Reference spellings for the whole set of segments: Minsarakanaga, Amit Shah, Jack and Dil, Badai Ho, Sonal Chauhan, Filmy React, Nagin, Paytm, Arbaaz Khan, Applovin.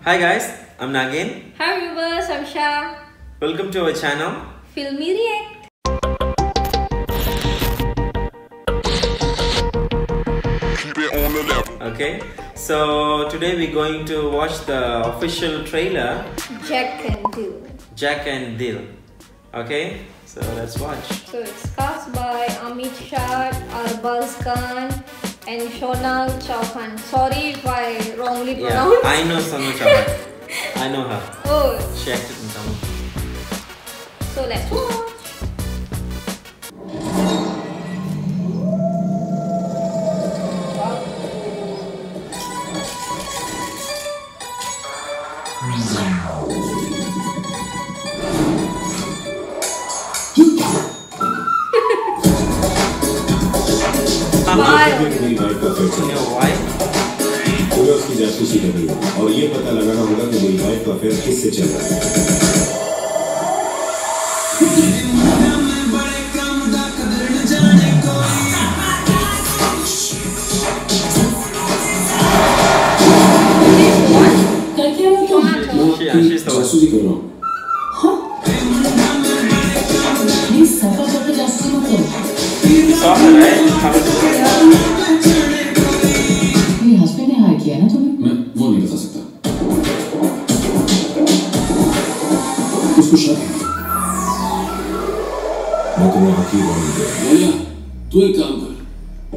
Hi guys, I'm Nagin. Hi viewers, I'm Shah. Welcome to our channel, Filmy React. Keep it on the level. Okay, so today we're going to watch the official trailer. Jack and Dil. Jack and Dil. Okay, so let's watch. So it's cast by Amit Shah, Arbaaz Khan, and Sonal Chauhan. Sorry if I wrongly pronounced. Yeah, I know Sonal Chauhan. I know her. Oh. She acted in Tamil. So let's watch. और ये पता लगाना होगा कि मेरी life का affair किससे चल रहा है।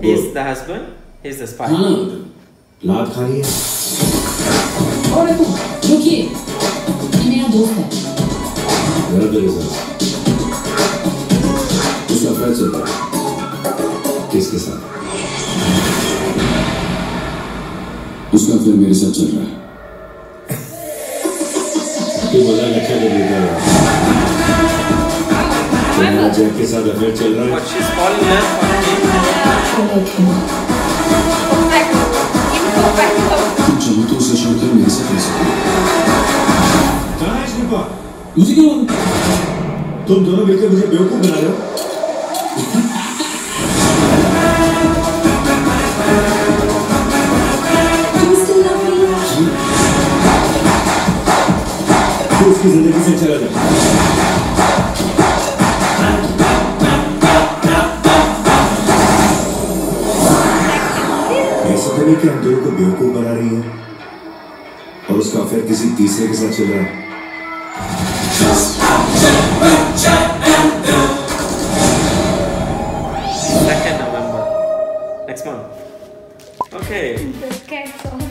He's the husband, he's the spy. तुम दोनों मिलकर मुझे बेवकूफ बना रहे हो। उसकी जिंदगी से चला जाए। कि हम दोनों को बेवकूफ बना रही है और उसका अफेयर किसी तीसरे के साथ चल रहा है। Next month. Okay. The cat song.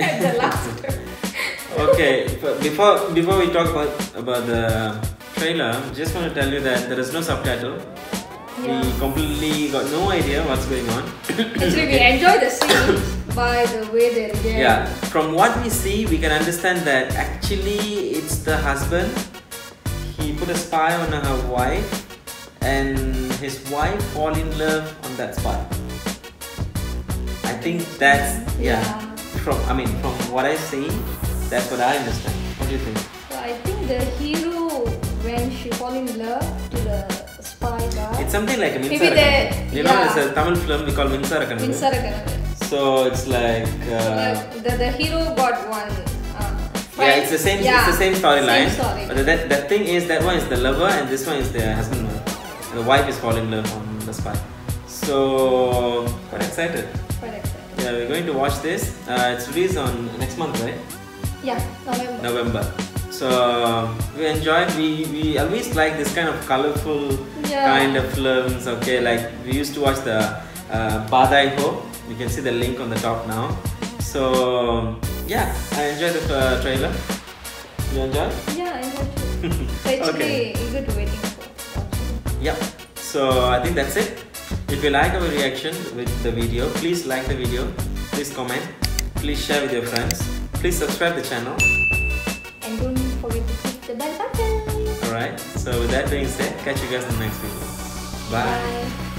The last. Okay. Before we talk about the trailer, just want to tell you that there is no subtitle. Yeah. We completely got no idea what's going on. Actually, we enjoy the scenes by the way they're there. Yeah, from what we see, we can understand that actually it's the husband. He put a spy on her wife and his wife fall in love on that spy. I think that's, yeah. From what I see, that's what I understand. What do you think? So I think the hero, when she fall in love to the it's something like a Minsarakanaga. You know, yeah. It's a Tamil film we call Minsarakanaga. So it's like the hero got one. Yeah, it's the same. Yeah. It's the same storyline. Story. But that thing is that one is the lover and this one is the husband. The wife is falling in love on the spy. So quite excited. Yeah, we're going to watch this. It's released on next month, right? Yeah, November. So we enjoyed. We always like this kind of colorful kind of films. Okay, like we used to watch the Badai Ho. You can see the link on the top now. So yeah, I enjoyed the trailer. You enjoyed? Yeah, I enjoyed it. So it's okay. Really good waiting for watching. Yeah. So I think that's it. If you like our reaction with the video, please like the video. Please comment. Please share with your friends. Please subscribe the channel. And don't forget to click the bell button. Alright, so with that being said, catch you guys in the next video. Bye. Bye.